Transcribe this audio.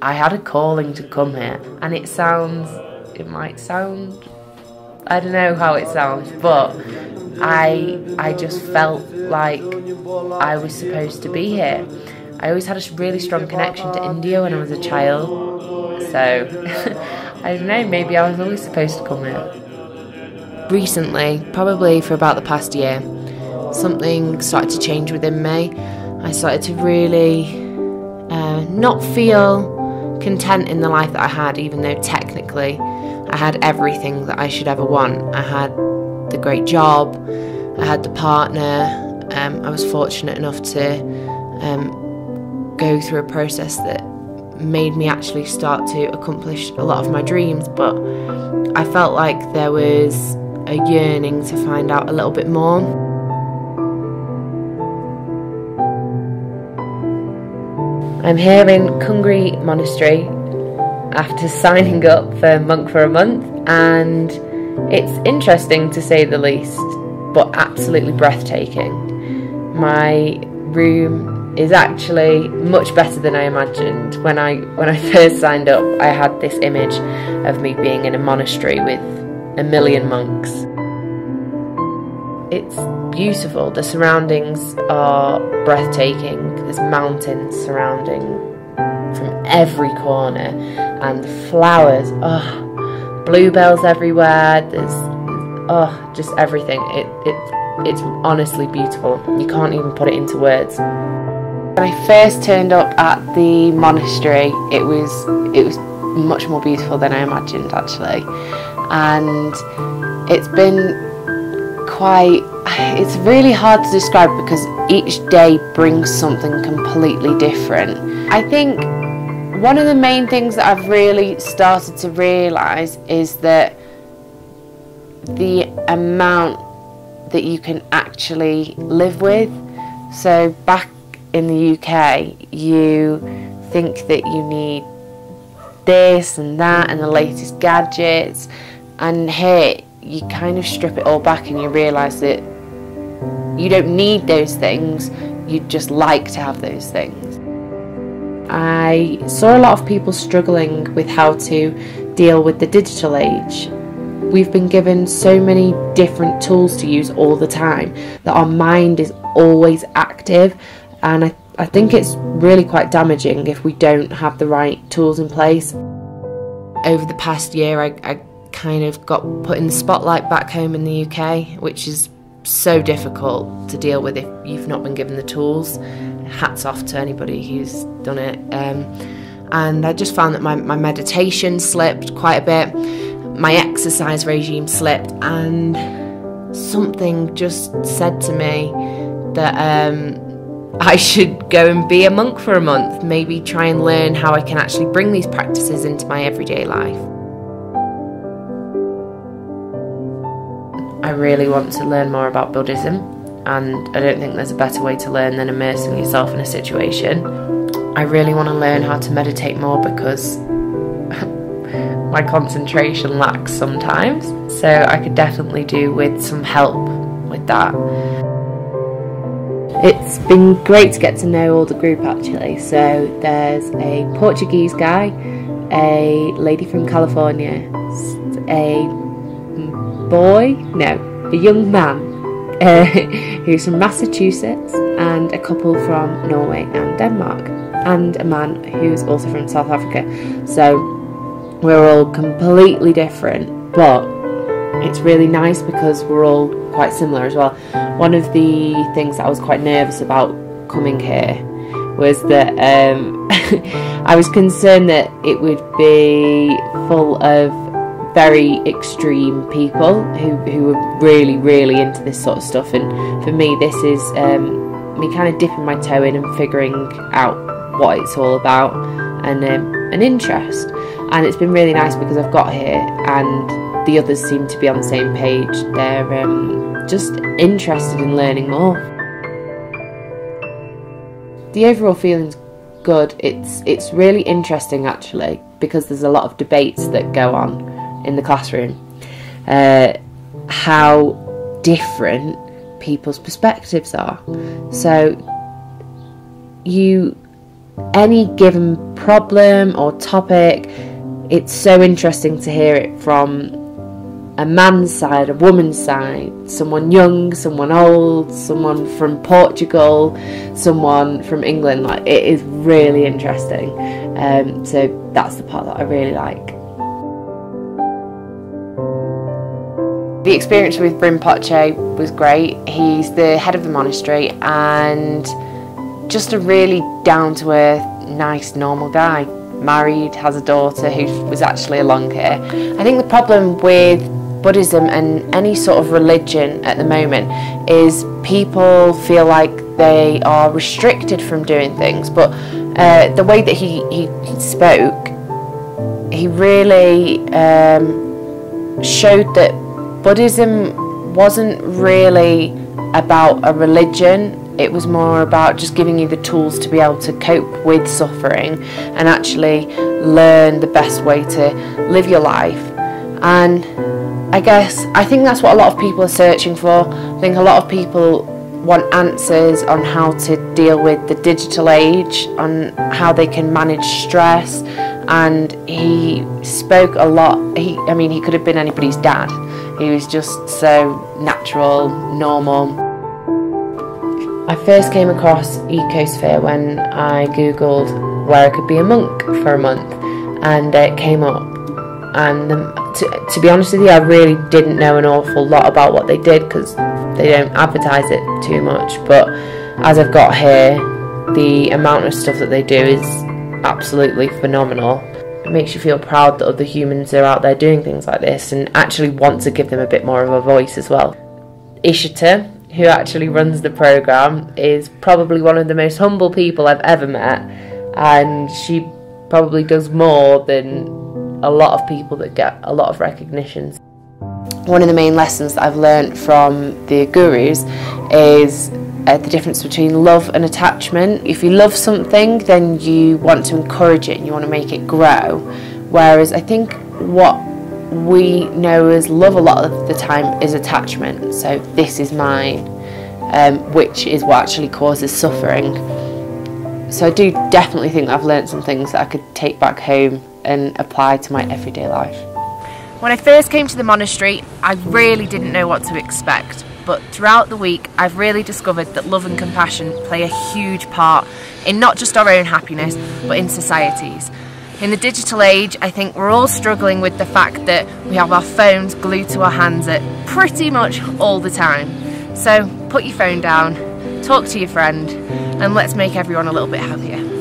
I had a calling to come here, and it might sound, I don't know how it sounds, but I just felt like I was supposed to be here. I always had a really strong connection to India when I was a child, so I don't know, maybe I was always supposed to come here. Recently, probably for about the past year, something started to change within me. I started to really not feel content in the life that I had, even though technically I had everything that I should ever want. I had the great job, I had the partner, I was fortunate enough to go through a process that made me actually start to accomplish a lot of my dreams, but I felt like there was a yearning to find out a little bit more. I'm here in Kungri Monastery after signing up for Monk for a Month, and it's interesting to say the least, but absolutely breathtaking. My room is actually much better than I imagined. When I first signed up, I had this image of me being in a monastery with a million monks. It's beautiful, the surroundings are breathtaking, there's mountains surrounding from every corner, and the flowers, oh, bluebells everywhere, there's, oh, just everything, it's honestly beautiful, you can't even put it into words. When I first turned up at the monastery, it was much more beautiful than I imagined actually, and it's been it's really hard to describe because each day brings something completely different. I think one of the main things that I've really started to realise is that the amount that you can actually live with. So back in the UK, you think that you need this and that and the latest gadgets, and here you kind of strip it all back and you realise that you don't need those things, you'd just like to have those things. I saw a lot of people struggling with how to deal with the digital age. We've been given so many different tools to use all the time that our mind is always active, and I think it's really quite damaging if we don't have the right tools in place. Over the past year I kind of got put in the spotlight back home in the UK, which is so difficult to deal with if you've not been given the tools. Hats off to anybody who's done it. And I just found that my meditation slipped quite a bit, my exercise regime slipped, and something just said to me that I should go and be a monk for a month, maybe try and learn how I can actually bring these practices into my everyday life. I really want to learn more about Buddhism, and I don't think there's a better way to learn than immersing yourself in a situation. I really want to learn how to meditate more because my concentration lacks sometimes, so I could definitely do with some help with that. It's been great to get to know all the group actually, so there's a Portuguese guy, a lady from California, a young man who's from Massachusetts, and a couple from Norway and Denmark, and a man who's also from South Africa. So we're all completely different, but it's really nice because we're all quite similar as well. One of the things that I was quite nervous about coming here was that I was concerned that it would be full of very extreme people who are really, really into this sort of stuff, and for me this is me kind of dipping my toe in and figuring out what it's all about, and an interest, and it's been really nice because I've got here and the others seem to be on the same page. They're just interested in learning more. The overall feeling's good. It's really interesting actually because there's a lot of debates that go on in the classroom, how different people's perspectives are. So you any given problem or topic, it's so interesting to hear it from a man's side, a woman's side, someone young, someone old, someone from Portugal, someone from England. Like, it is really interesting. So that's the part that I really like. The experience with Rinpoche was great. He's the head of the monastery and just a really down-to-earth, nice, normal guy. Married, has a daughter who was actually along here. I think the problem with Buddhism and any sort of religion at the moment is people feel like they are restricted from doing things, but the way that he spoke, he really showed that Buddhism wasn't really about a religion. It was more about just giving you the tools to be able to cope with suffering and actually learn the best way to live your life. And I think that's what a lot of people are searching for. I think a lot of people want answers on how to deal with the digital age, on how they can manage stress. And he spoke a lot. I mean, he could have been anybody's dad. He was just so natural, normal. I first came across Ecosphere when I googled where I could be a monk for a month, and it came up, and to be honest with you, I really didn't know an awful lot about what they did because they don't advertise it too much, but as I've got here, the amount of stuff that they do is absolutely phenomenal. It makes you feel proud that other humans are out there doing things like this and actually want to give them a bit more of a voice as well. Ishita, who actually runs the program, is probably one of the most humble people I've ever met, and she probably does more than a lot of people that get a lot of recognitions. One of the main lessons that I've learned from the gurus is the difference between love and attachment. If you love something, then you want to encourage it and you want to make it grow, whereas I think what we know as love a lot of the time is attachment, so this is mine, which is what actually causes suffering. So I do definitely think I've learned some things that I could take back home and apply to my everyday life. When I first came to the monastery, I really didn't know what to expect, but throughout the week I've really discovered that love and compassion play a huge part in not just our own happiness but in society's. In the digital age, I think we're all struggling with the fact that we have our phones glued to our hands at pretty much all the time. So put your phone down, talk to your friend, and let's make everyone a little bit happier.